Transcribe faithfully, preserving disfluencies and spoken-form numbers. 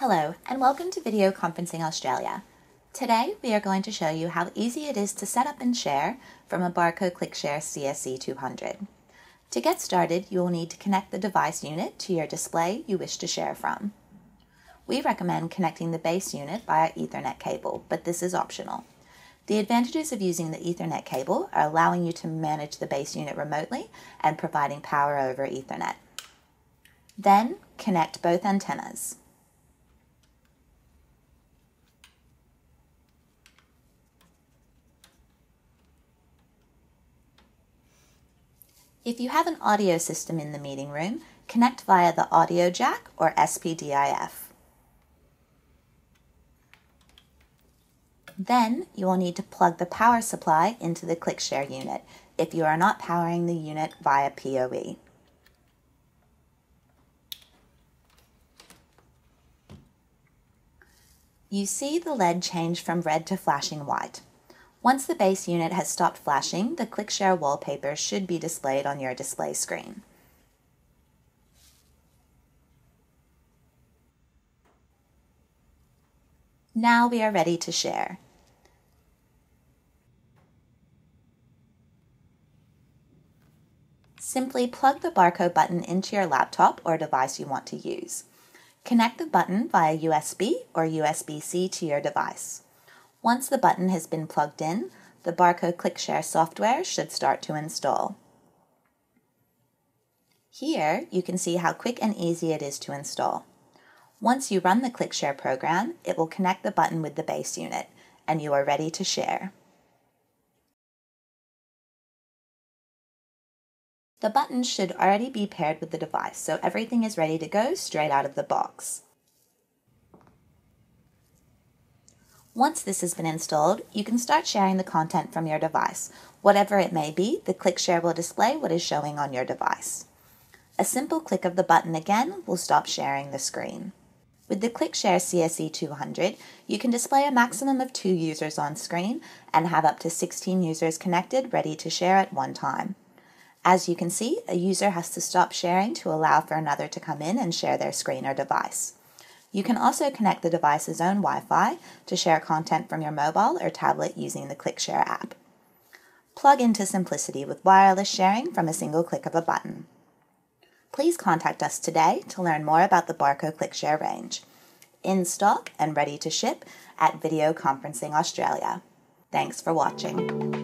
Hello and welcome to Video Conferencing Australia. Today we are going to show you how easy it is to set up and share from a Barco ClickShare C S E two hundred. To get started, you will need to connect the device unit to your display you wish to share from. We recommend connecting the base unit via Ethernet cable, but this is optional. The advantages of using the Ethernet cable are allowing you to manage the base unit remotely and providing power over Ethernet. Then connect both antennas. If you have an audio system in the meeting room, connect via the audio jack or S P D I F. Then you will need to plug the power supply into the ClickShare unit if you are not powering the unit via P O E. You see the L E D change from red to flashing white. Once the base unit has stopped flashing, the ClickShare wallpaper should be displayed on your display screen. Now we are ready to share. Simply plug the barcode button into your laptop or device you want to use. Connect the button via U S B or U S B C to your device. Once the button has been plugged in, the Barco ClickShare software should start to install. Here, you can see how quick and easy it is to install. Once you run the ClickShare program, it will connect the button with the base unit, and you are ready to share. The button should already be paired with the device, so everything is ready to go straight out of the box. Once this has been installed, you can start sharing the content from your device. Whatever it may be, the ClickShare will display what is showing on your device. A simple click of the button again will stop sharing the screen. With the ClickShare C S E two hundred, you can display a maximum of two users on screen and have up to sixteen users connected ready to share at one time. As you can see, a user has to stop sharing to allow for another to come in and share their screen or device. You can also connect the device's own Wi-Fi to share content from your mobile or tablet using the ClickShare app. Plug into Simplicity with wireless sharing from a single click of a button. Please contact us today to learn more about the Barco ClickShare range. In stock and ready to ship at Video Conferencing Australia. Thanks for watching.